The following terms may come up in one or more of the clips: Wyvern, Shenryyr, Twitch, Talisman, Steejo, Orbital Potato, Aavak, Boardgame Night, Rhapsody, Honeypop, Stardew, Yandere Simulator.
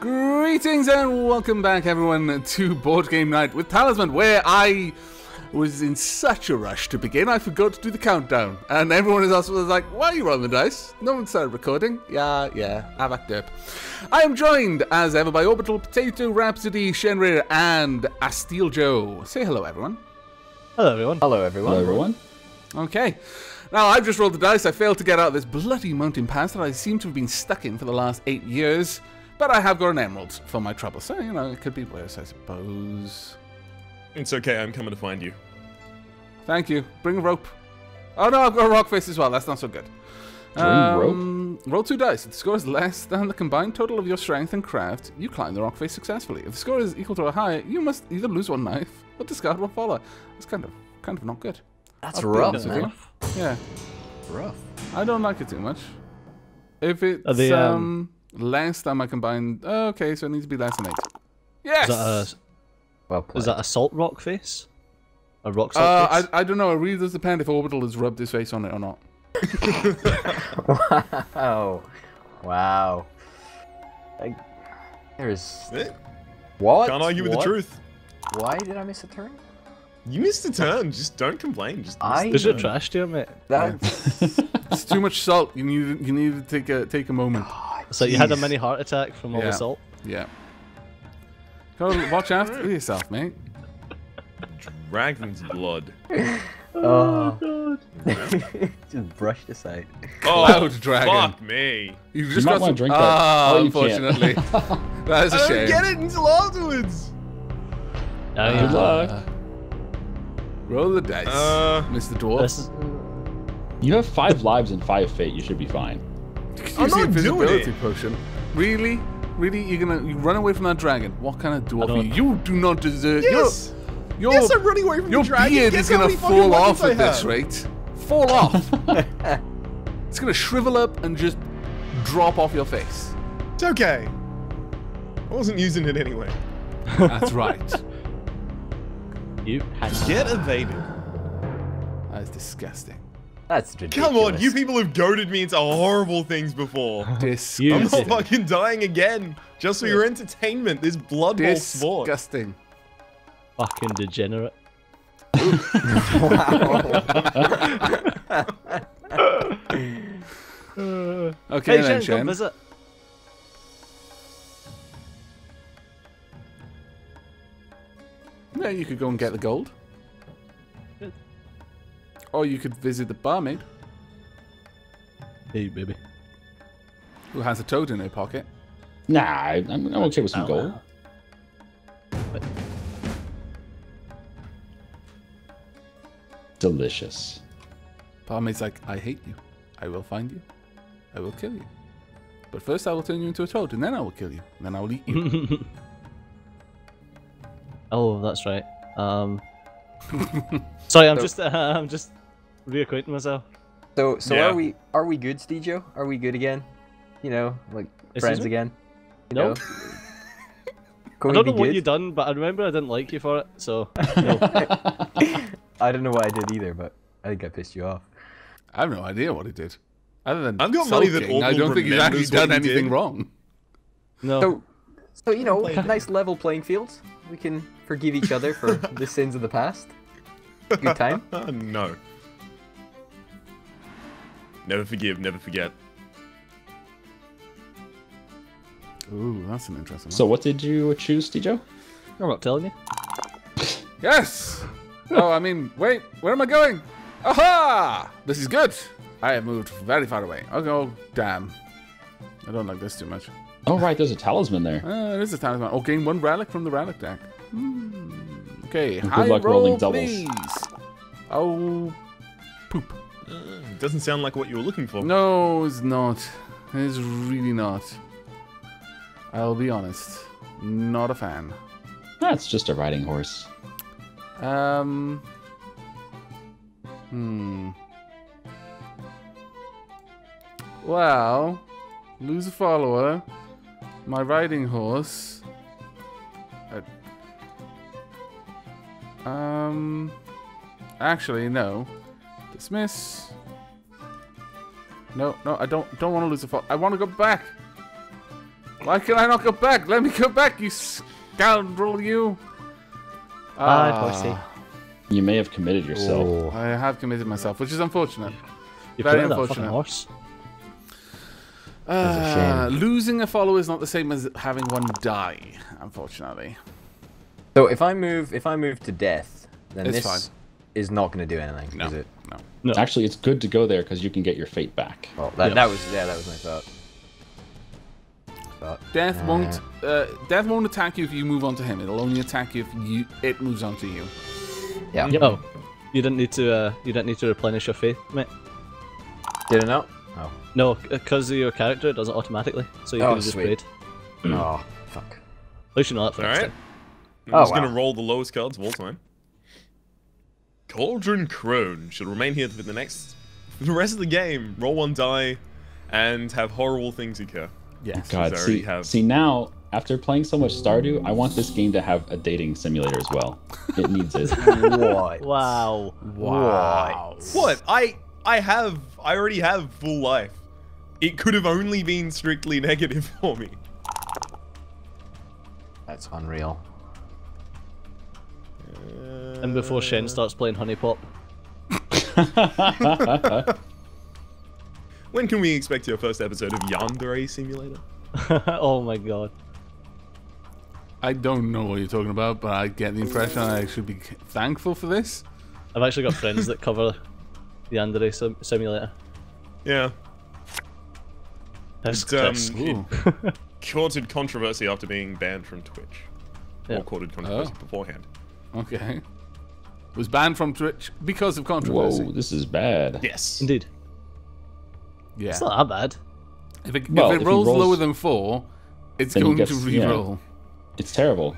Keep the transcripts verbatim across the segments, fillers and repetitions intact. Greetings and welcome back everyone to Boardgame Night with Talisman, where I was in such a rush to begin I forgot to do the countdown. And everyone is also like, why are you rolling the dice? No one started recording. Yeah, yeah, Aavak derp. I am joined as ever by Orbital, Potato, Rhapsody, Shenryyr and Steejo. Say hello everyone. Hello everyone. Hello everyone. Hello everyone. Okay. Now, I've just rolled the dice. I failed to get out of this bloody mountain pass that I seem to have been stuck in for the last eight years. But I have got an emerald for my trouble, so, you know, it could be worse, I suppose. It's okay, I'm coming to find you. Thank you. Bring a rope. Oh, no, I've got a rock face as well. That's not so good. Bring um, rope? Roll two dice. If the score is less than the combined total of your strength and craft, you climb the rock face successfully. If the score is equal to or higher, you must either lose one knife or discard one follower. That's kind of, kind of not good. That's I'll rough, man. Yeah. Rough. I don't like it too much. If it's they, um, um, less than my combined... Oh, okay, so it needs to be less than eight. Yes! Is that a, well is that a salt rock face? A rock salt uh, face? I, I don't know. It really does depend if Orbital has rubbed his face on it or not. Wow. Wow. I, there is... What? Can't argue what? with the truth. Why did I miss a turn? You missed a turn, just don't complain. Just I There's a trash to mate. That's... It's too much salt. You need you need to take a take a moment. Oh, so you had a mini heart attack from all yeah. the salt? Yeah. Go watch after yourself, mate. Dragon's blood. Oh, oh god. Just brushed aside. Oh, loud dragon. Fuck me. You've just you got some drink ah, oh, unfortunately. That is a I shame. I don't get it until afterwards. No, good uh, luck. Roll the dice, uh, Mister Dwarf. Is... You have five lives and five fate. You should be fine. I'm not invisibility potion. Really, really, you're gonna you run away from that dragon. What kind of dwarf are you? You do not deserve. Yes, your, your, yes, I'm running away from the dragon. Your beard Guess is gonna fall off at this rate. Fall off. It's gonna shrivel up and just drop off your face. It's okay. I wasn't using it anyway. That's right. You get evaded. That is disgusting. That's ridiculous. Come on, you people have goaded me into horrible things before. Disgusting. I'm not fucking dying again. Just for your entertainment, this Blood Bowl sport. Disgusting. Fucking degenerate. Okay, hey, then, Shen, Shen. Come visit. Yeah, you could go and get the gold. Good. Or you could visit the barmaid. Hey, baby. Who has a toad in her pocket. Nah, I'm, I'm okay with some oh, gold. Wow. Delicious. Barmaid's like, I hate you. I will find you. I will kill you. But first I will turn you into a toad, and then I will kill you. And then I will eat you. Oh, that's right. Um, sorry, I'm so, just uh, I'm just reacquainting myself. So, so yeah. are we are we good, Steejo? Are we good again? You know, like Excuse friends me? again. You no. Know? I don't know good? what you done, but I remember I didn't like you for it. So no. I don't know what I did either, but I think I pissed you off. I have no idea what I did. Other than I've got money that I don't think you've actually done anything did. wrong. No. So, so you know, nice level playing fields. We can forgive each other for the sins of the past. Good time? No. Never forgive, never forget. Ooh, that's an interesting one. So what did you choose, Steejo? I'm not telling you. Yes! Oh, I mean, wait, where am I going? Aha! This is good. I have moved very far away. Oh, oh damn. I don't like this too much. Oh, right, there's a talisman there. Uh, there is a talisman. Oh, gain one relic from the relic deck. Mm. Okay, Good high luck roll, rolling doubles. Please. Oh, poop. Uh, doesn't sound like what you were looking for. No, it's not. It's really not. I'll be honest. Not a fan. That's just a riding horse. Um. Hmm. Well, lose a follower. My riding horse. Uh, um. Actually, no. Dismiss. No, no, I don't. Don't want to lose a follower. I want to go back. Why can I not go back? Let me go back, you scoundrel, you! Ah, uh, you may have committed yourself. Oh. I have committed myself, which is unfortunate. You Very unfortunate. Horse. Uh, a losing a follower is not the same as having one die, unfortunately. So if I move, if I move to death, then it's this fine. Is not going to do anything, no. is it? No. no. Actually, it's good to go there because you can get your fate back. Well, that, yeah. that was yeah, that was my thought. But, death uh, won't uh, death won't attack you if you move on to him. It'll only attack you if you it moves on to you. Yeah. Yep. Oh, you didn't need to uh, you didn't need to replenish your faith, mate. Did it not? Oh. No, because of your character, it does it automatically. So you oh, could have just prayed. Oh, fuck. At least you know that for Alright. I'm oh, just wow. going to roll the lowest cards of all time. Cauldron Crone should remain here for the next... For the rest of the game. Roll one die and have horrible things occur. Yes. God, see, have... see, now, after playing so much Stardew, I want this game to have a dating simulator as well. It needs it. What? Wow. Wow. What? I... I have, I already have full life. It could have only been strictly negative for me. That's unreal. Uh... And before Shen starts playing Honeypop. When can we expect your first episode of Yandere Simulator? Oh my god. I don't know what you're talking about, but I get the impression I should be thankful for this. I've actually got friends that cover the Yandere sim Simulator. Yeah. That's um, courted controversy after being banned from Twitch. Yeah. Or courted controversy oh. beforehand. Okay. Was banned from Twitch because of controversy. Whoa, this is bad. Yes. Indeed. Yeah. It's not that bad. If it, well, if it if rolls, rolls lower than four, it's going gets, to re-roll. Yeah. It's terrible.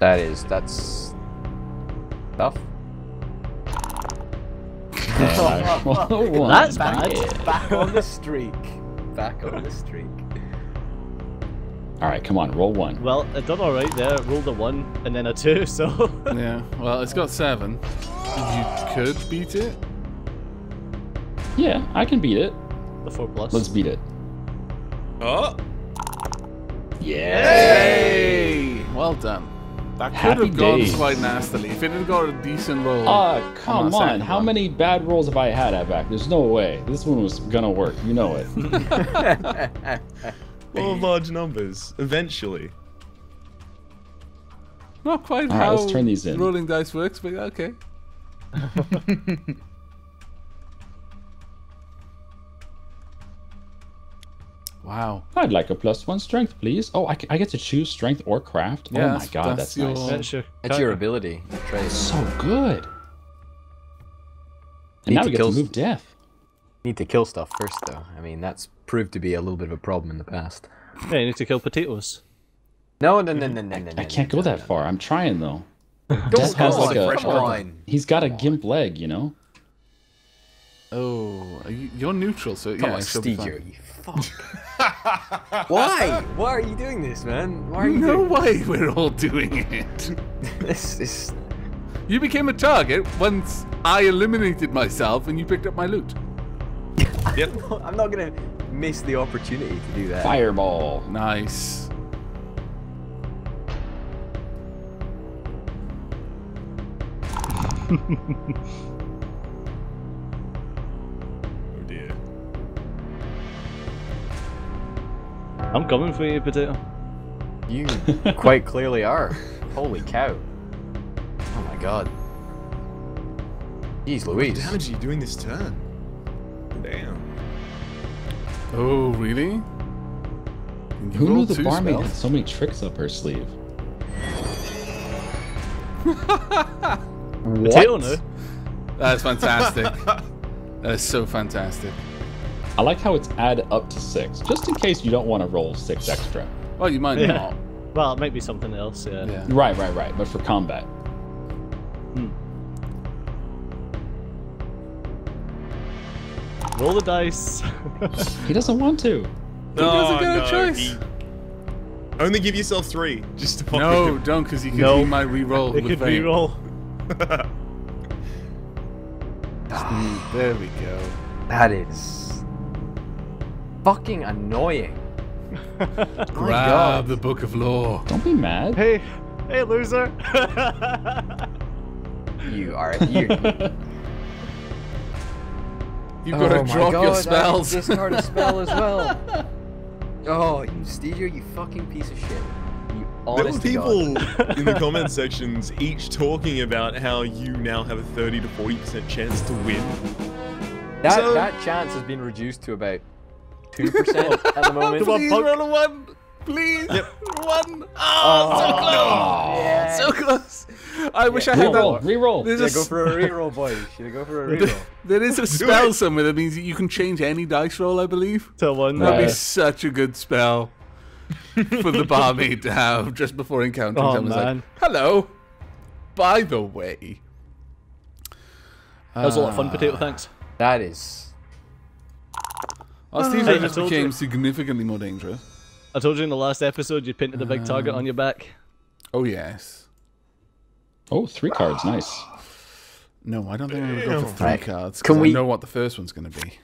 That is, that's... tough. Oh, that's bad. Back, back on the streak. Back on the streak. All right, come on, roll one. Well, I done all right there. Rolled a one and then a two, so. Yeah. Well, it's got seven. You could beat it. Yeah, I can beat it. The four plus. Let's beat it. Oh. Yay! Yay! Well done. That could have gone quite nastily. If it had got a decent roll. Ah, uh, come on. How one. many bad rolls have I had, Aavak? There's no way. This one was gonna work. You know it. All large numbers, eventually. Not quite All how right, let's turn these in. rolling dice works, but okay. Wow. I'd like a plus one strength, please. Oh, I, I get to choose strength or craft? Yeah, oh my god, that's, that's your... nice. That's your, that's your ability. That's so good. And Need now we get to move death. Need to kill stuff first, though. I mean, that's proved to be a little bit of a problem in the past. Yeah, you need to kill potatoes. No, no, no, no, no, no, no. I can't no, go that no, far. No. I'm trying, though. Death has like a... a he's got a gimp leg, you know? Oh, you're neutral, so Come yeah, on, Steejo, you fuck. Why? Why are you doing this, man? Why are you No doing way this? We're all doing it. This is... You became a target once I eliminated myself and you picked up my loot. Yep. I'm not, I'm not going to miss the opportunity to do that. Fireball. Nice. I'm coming for you, potato. You quite clearly are. Holy cow. Oh my god. Jeez Louise. What damage are you doing this turn? Damn. Oh, really? Who knew the barmaid had so many tricks up her sleeve? What? That's fantastic. That is so fantastic. I like how it's add up to six, just in case you don't want to roll six extra. Well, you might yeah. not. Well, it might be something else, yeah. yeah. Right, right, right, but for combat. Hmm. Roll the dice. He doesn't want to. No, he doesn't get no, a choice. He... Only give yourself three, just to pop No, him. don't, because you can no. be my reroll. It could reroll. Ah, there we go. That is... fucking annoying. Grab the book of lore. Don't be mad. Hey, hey, loser. You are. You. You've got oh to drop God, your spells. I discard a spell as well. Oh, you Steejo, you fucking piece of shit. You honest There were people in the comment sections each talking about how you now have a thirty to forty percent chance to win. That, so, that chance has been reduced to about two percent at the moment. Please roll a one. Please. Yep. One. Oh, oh, so close. Yeah. So close. I wish yeah. I had re-roll. that. Reroll. Should I go for a reroll, boy? Should I go for a reroll? There is a spell somewhere that means you can change any dice roll, I believe. To one. That'd no. be such a good spell for the barmaid to have just before encountering oh, someone. Like, hello. By the way. That was uh, a lot of fun, Potato. Thanks. That is. Our Steejo hey, just became you. significantly more dangerous. I told you in the last episode you painted a big um, target on your back. Oh, yes. Oh, three cards. Nice. No, I don't think I'm going to go for three right. cards because I we, know what the first one's going to be.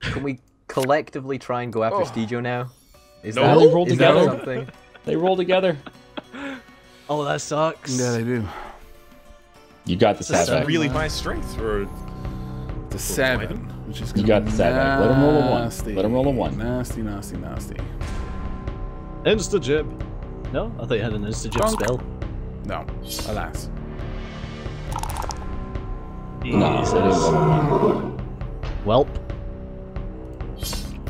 Can we collectively try and go after oh. Steejo now? Is no, that, they roll together. Something? They roll together. Oh, that sucks. Yeah, they do. You got the seven. That's really my strength for the seven. Which is you got the seven. Nasty, Let him roll a one. Let him roll a one. Nasty, nasty, nasty. Insta-jib. No? I thought you had an insta-jib spell. No. Alas. Jesus. No. Welp.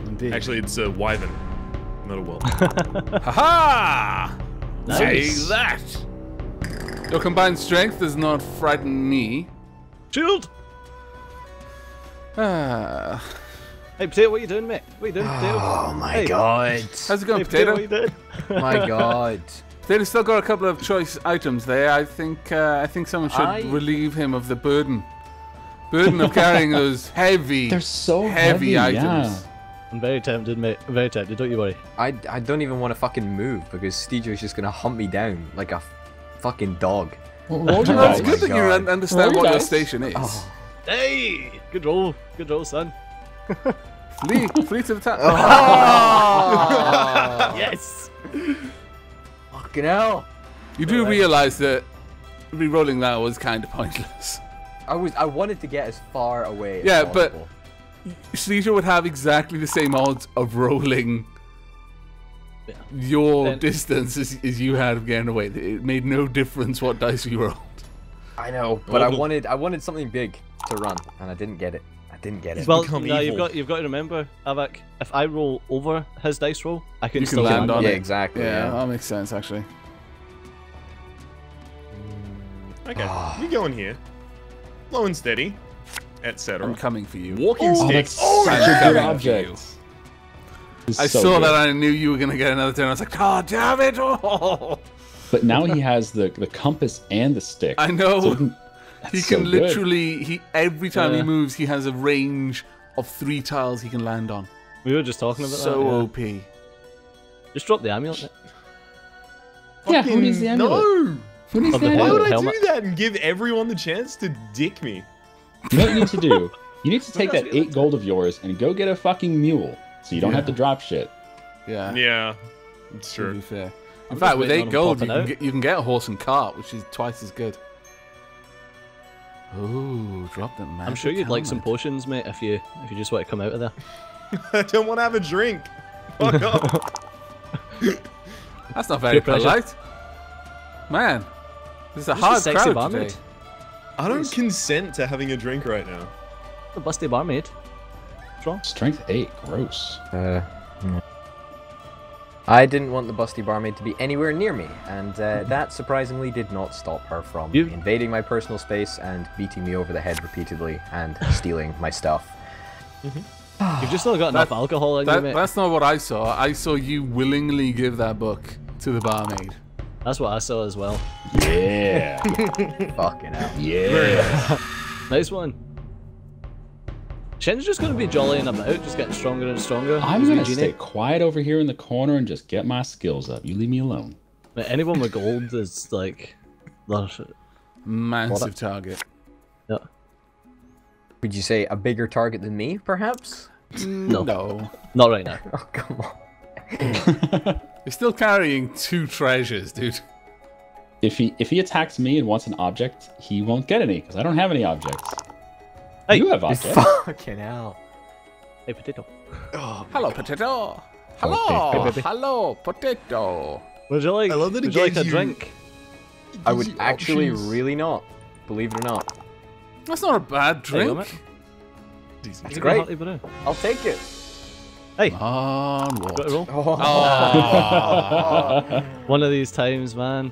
Indeed. Actually, it's a wyvern, not a welp. Ha-ha! Nice. Take that! Your combined strength does not frighten me. Shield! Ah... Hey, Potato, what are you doing, mate? What are you doing, Potato? Oh, my hey. God. How's it going, hey, Potato? Potato my God. Potato's still got a couple of choice items there. I think uh, I think someone should I... relieve him of the burden. Burden of carrying those heavy, They're so heavy, heavy items. Yeah. I'm very tempted, mate. I'm very tempted. Don't you worry. I, I don't even want to fucking move because Steejo's just going to hump me down like a fucking dog. Well, well, well, it's good that God. you understand well, what your station is. Oh. Hey! Good roll. Good roll, son. Flee, flee to the top. Oh. Yes. Fucking hell. You do realize that re-rolling that was kind of pointless. I was, I wanted to get as far away. Yeah, as possible. But Steejo would have exactly the same odds of rolling yeah. your then, distance as, as you had of getting away. It made no difference what dice you rolled. I know, but I wanted, I wanted something big to run, and I didn't get it. Didn't get it. Well, no, you've got you've got to remember, Aavak. If I roll over his dice roll, I can, you can still land on it. Yeah, exactly. Yeah, yeah, that makes sense actually. Okay, we go in here, low and steady, et cetera. I'm coming for you. Walking oh, sticks. Oh, such a good object. I so saw good. that. I knew you were gonna get another turn. I was like, God damn it! Oh. But now he has the the compass and the stick. I know. So That's he can so literally, he every time uh, he moves, he has a range of three tiles he can land on. We were just talking about so that. So yeah. O P. Just drop the amulet. Yeah, who needs the amulet? No! Who needs oh, the amulet? Why would I helmet? do that and give everyone the chance to dick me? You know what you need to do? You need to take that eight gold of yours and go get a fucking mule so you don't yeah. have to drop shit. Yeah. Yeah. It's true. Be fair. In I'm fact, with eight gold, you can, get, you can get a horse and cart, which is twice as good. Ooh, drop the magic. I'm sure you'd helmet. like some potions, mate, if you if you just want to come out of there. I don't want to have a drink. Fuck off. That's not very polite. Man, this is a hard crowd barmaid. today. I don't Please. consent to having a drink right now. The busty barmaid. What's wrong? Strength eight, gross. Uh, mm. I didn't want the busty barmaid to be anywhere near me, and uh, that surprisingly did not stop her from you... invading my personal space and beating me over the head repeatedly and stealing my stuff. Mm-hmm. You've just not got that, enough alcohol in that, you, mate. That's not what I saw. I saw you willingly give that book to the barmaid. That's what I saw as well. Yeah. Fucking hell. Yeah. Nice one. Shen's just going to be jolly and about, just getting stronger and stronger. I'm going to stay quiet over here in the corner and just get my skills up. You leave me alone. But anyone with gold is like... massive target. Yeah. Would you say a bigger target than me, perhaps? No. No. Not right now. Oh, come on. He's still carrying two treasures, dude. If he if he attacks me and wants an object, he won't get any because I don't have any objects. Hey, you have objects. Fucking hell. Hey, potato. Oh, hello, potato. Hello, okay. Hey, hello, potato. Would you like? I love that would you like a you, drink? I would actually options. really not. Believe it or not. That's not a bad drink. It's hey, great. I'll take it. Hey. Oh, roll. Oh. Oh. One of these times, man.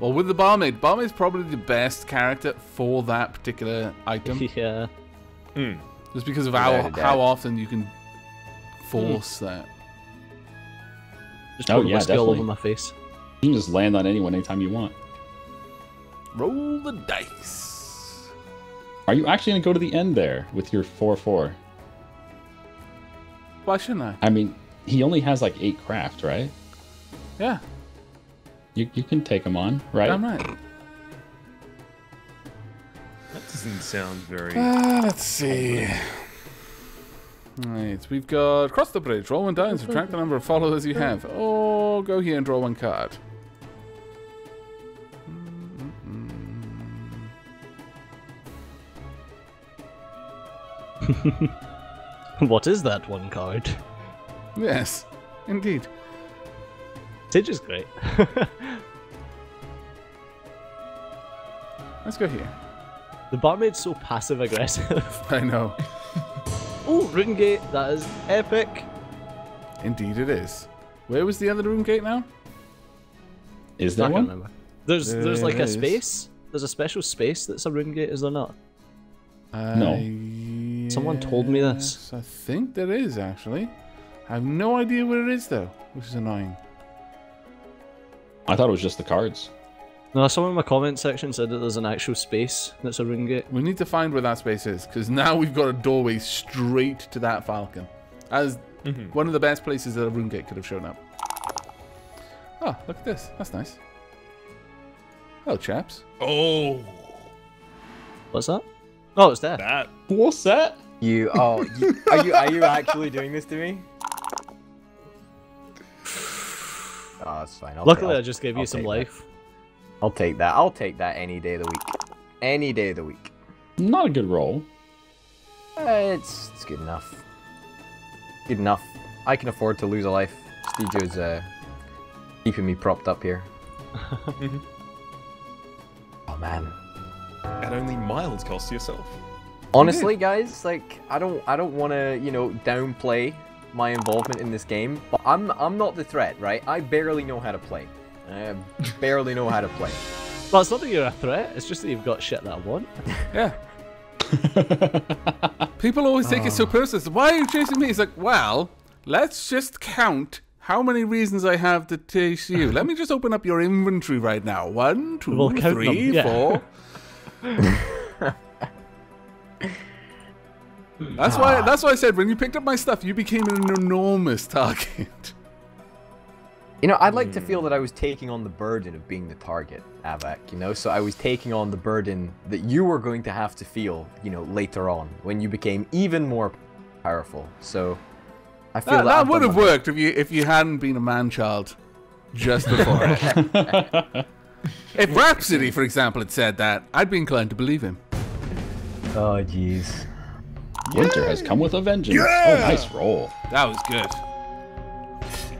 Well, with the barmaid, barmaid's probably the best character for that particular item. Yeah. Mm. Just because of how how often you can force mm. that. Just oh, yeah, definitely. All over my face. You can just land on anyone anytime you want. Roll the dice. Are you actually going to go to the end there with your four four? Why shouldn't I? I mean, he only has like eight craft, right? Yeah. You you can take him on, right? I'm right. That doesn't sound very... Uh, let's see. Alright, we've got... Cross the bridge, roll one die and subtract the number of followers you have. Oh, go here and draw one card. Mm-mm. What is that one card? Yes, indeed. Sage is great. Let's go here. The barmaid's so passive aggressive. I know. Oh, rune gate, that is epic. Indeed it is. Where was the other rune gate now? Is there I one? Can't remember. There's there there's like is. a space. There's a special space that's a rune gate, is there not? Uh, no. Someone told me this. I think there is, actually. I have no idea where it is, though, which is annoying. I thought it was just the cards. No, someone in my comment section said that there's an actual space that's a rune gate. We need to find where that space is, because now we've got a doorway straight to that falcon. As mm-hmm. one of the best places that a rune gate could have shown up. Oh, look at this. That's nice. Hello, chaps. Oh. What's that? Oh, it's that. That. What's that? You, oh, you, are you are you actually doing this to me? Oh, it's fine. I'll Luckily, I just gave I'll you some life. That. I'll take that. I'll take that any day of the week. Any day of the week. Not a good roll. Uh, it's it's good enough. Good enough. I can afford to lose a life. Steejo's uh, keeping me propped up here. Oh man. At only mild cost to yourself. Honestly, guys, like I don't, I don't want to, you know, downplay my involvement in this game, but I'm, I'm not the threat, right? I barely know how to play. I barely know how to play. Well, it's not that you're a threat. It's just that you've got shit that I want. Yeah. People always take oh. it so personally. Why are you chasing me? It's like, well, let's just count how many reasons I have to chase you. Let me just open up your inventory right now. One, two, we'll three, yeah. four. That's why. That's why I said when you picked up my stuff, you became an enormous target. You know, I'd like mm. to feel that I was taking on the burden of being the target, Aavak. You know, so I was taking on the burden that you were going to have to feel, you know, later on when you became even more powerful. So I feel that, that, that would have worked if you if you hadn't been a man-child just before it. If Rhapsody, for example, had said that, I'd be inclined to believe him. Oh, jeez. Winter Yay! has come with a vengeance. Yeah! Oh, nice roll. That was good.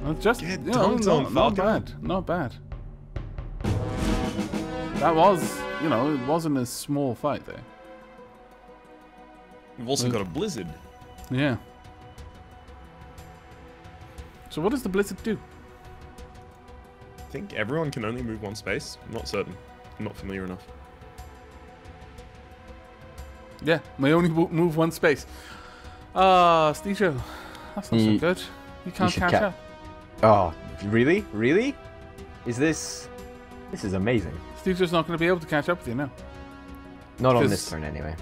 Well, just, you know, not, not bad. Not bad. That was, you know, it wasn't a small fight there. We've also got a blizzard. Yeah. So what does the blizzard do? I think everyone can only move one space. I'm not certain. I'm not familiar enough. Yeah, they only move one space. Ah, uh, Steejo, that's not you, so good. You can't you catch ca up. Oh, really? Really? Is this... This is amazing. Steejo's not going to be able to catch up with you now. Not because, on this turn, anyway.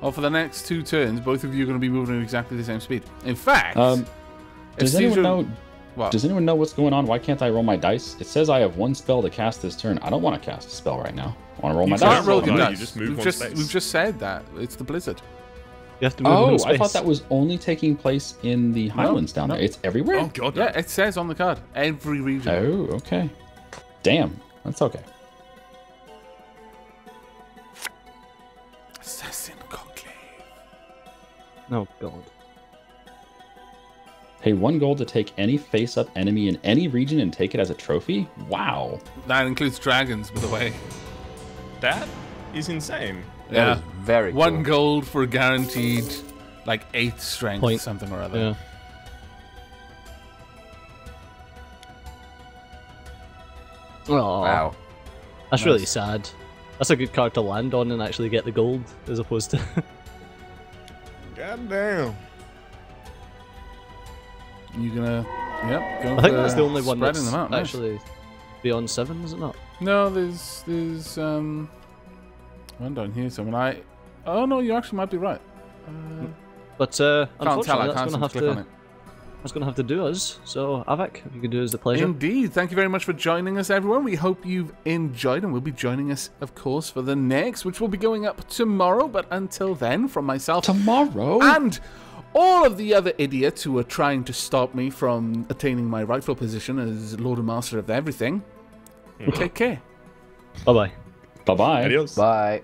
Well, for the next two turns, both of you are going to be moving at exactly the same speed. In fact... Um, does anyone Steejo, know... Wow. Does anyone know what's going on? Why can't I roll my dice? It says I have one spell to cast this turn. I don't want to cast a spell right now. I want to roll you my dice. Roll roll dice. You just move we've, one just, we've just said that. It's the blizzard. You have to move. Oh, I thought that was only taking place in the Highlands no, down no. there. It's everywhere. Oh god, yeah, it says on the card every region. Oh, okay. Damn, that's okay. Assassin Conclave. Oh god. Pay one gold to take any face-up enemy in any region and take it as a trophy? Wow. That includes dragons, by the way. That is insane. Yeah. That is very One cool. gold for a guaranteed, like, eight strength Point. something or other. Yeah. Oh, wow. That's nice. Really sad. That's a good card to land on and actually get the gold, as opposed to... Goddamn. You gonna, yep. Go I think that's the only one that's them out, actually nice. beyond seven, is it not? No, there's there's um one down here somewhere. I oh no, you actually might be right. Uh, but uh, unfortunately, tell, that's gonna have to. That's gonna have to do us. So Aavak, if you could do us the pleasure. Indeed, thank you very much for joining us, everyone. We hope you've enjoyed, and we'll be joining us, of course, for the next, which will be going up tomorrow. But until then, from myself, tomorrow and. all of the other idiots who are trying to stop me from attaining my rightful position as Lord and Master of everything. Mm. Take care. Bye-bye. Bye-bye. Adios. Bye.